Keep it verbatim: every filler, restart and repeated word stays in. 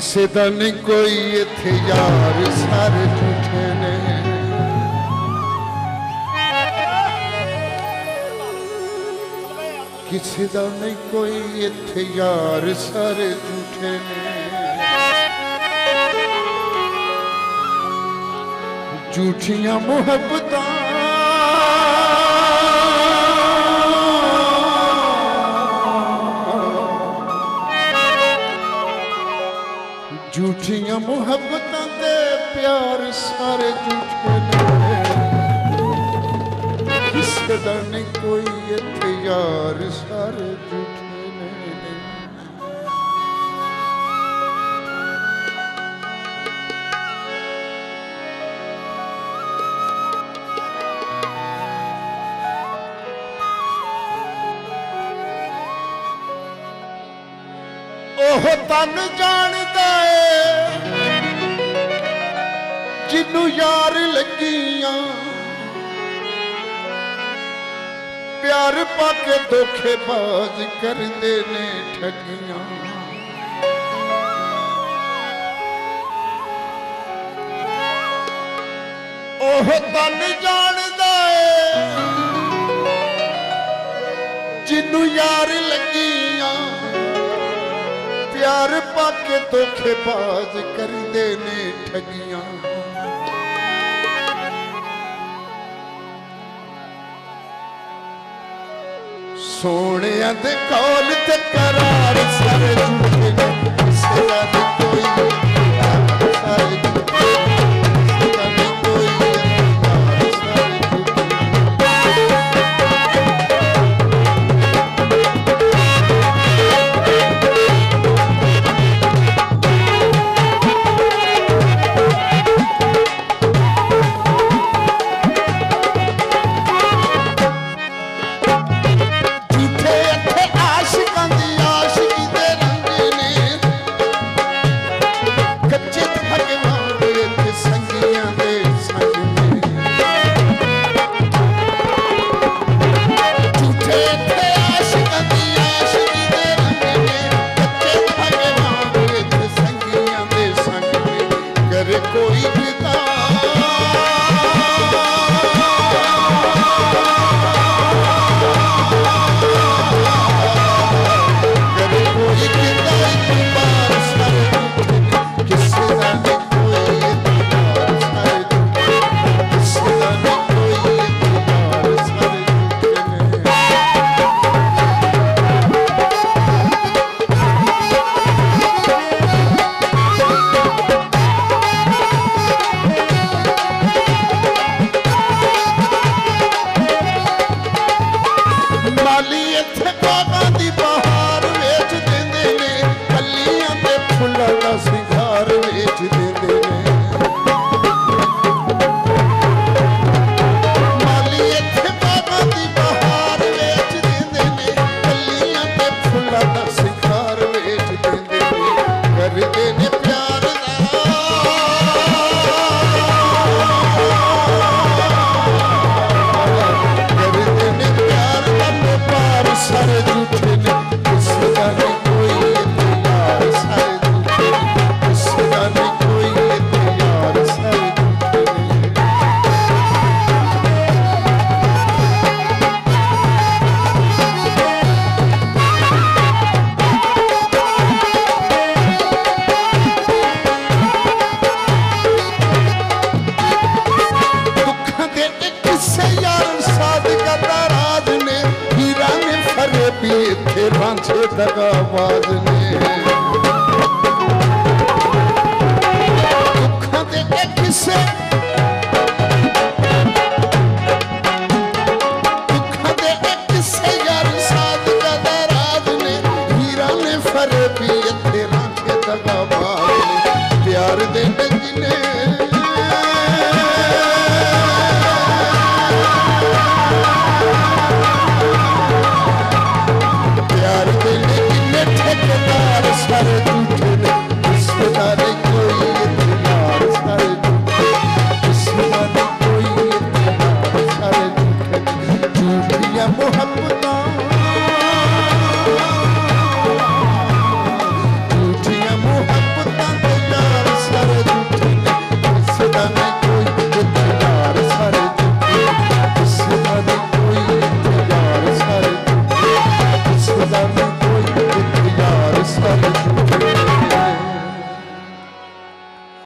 किसे दा नहीं कोई इत्थे यार सारे झूठे ने। किसे दा नहीं कोई इत्थे यार सारे झूठे ने। झूठियां मोहब्बतां झूठियां मोहब्बतां ते प्यार सारे झूठे ने। किसे दा नहीं कोई इत्थे यार सारे झूठे ने। ओह तन जानदा है जिन्नू यार लगियां प्यार पाके धोखेबाज करदे ने ठगियां। ओह तन जानदा है जिन्नू यार लगियां प्यार पाके धोखेबाज करदे ने ठगियां। सोहणियां दे कौल ते करार सारे झूठे ने। किसे दा नहीं कोई यार सारे झूठे ने। प्यार दे जिन्हें